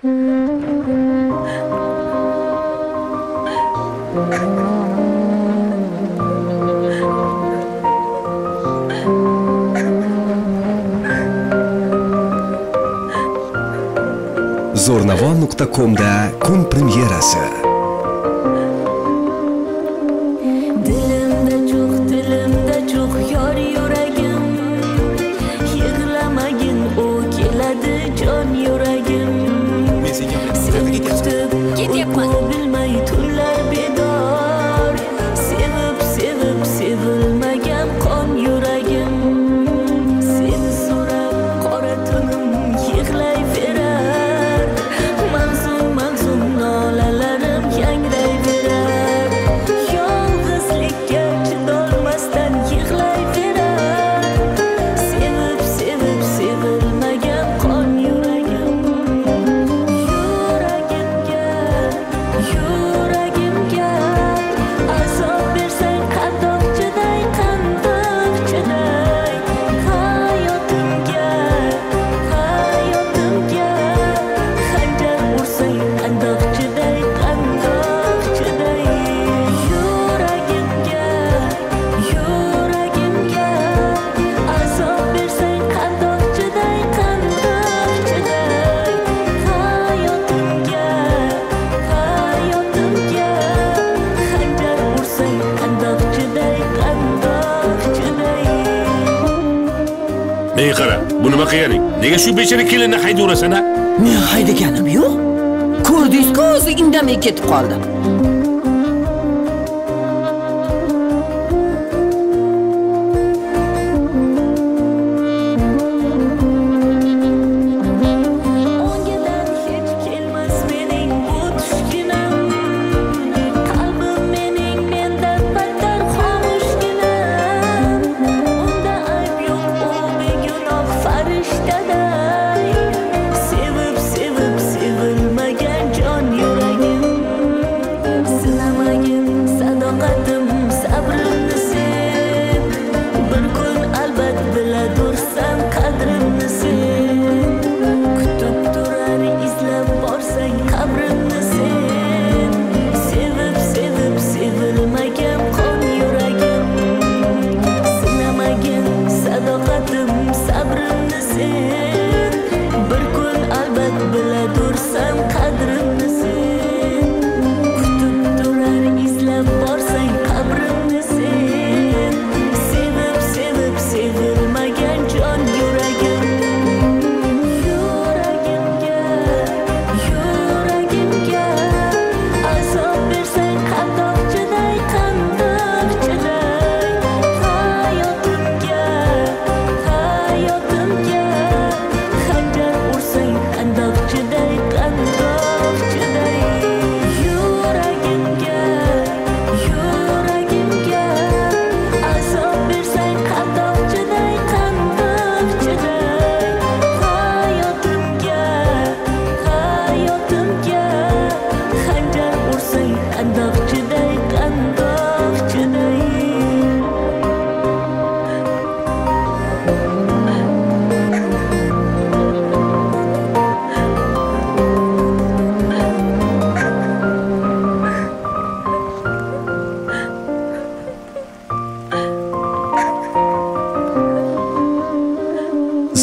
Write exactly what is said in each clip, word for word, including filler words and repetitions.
zo'rnavon nuqta com'da kun premyerasi. Ey qara, buni nima qiling? Nega shu bechara kelinni haydayurasan ha? Men haydaganim yo'q. Ko'rdingiz-ku, o'zi indamay ketib qoldi.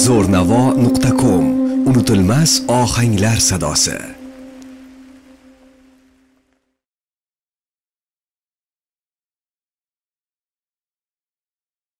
zo'rnavo nuqta com. Unutilmas ohanglar sadosi.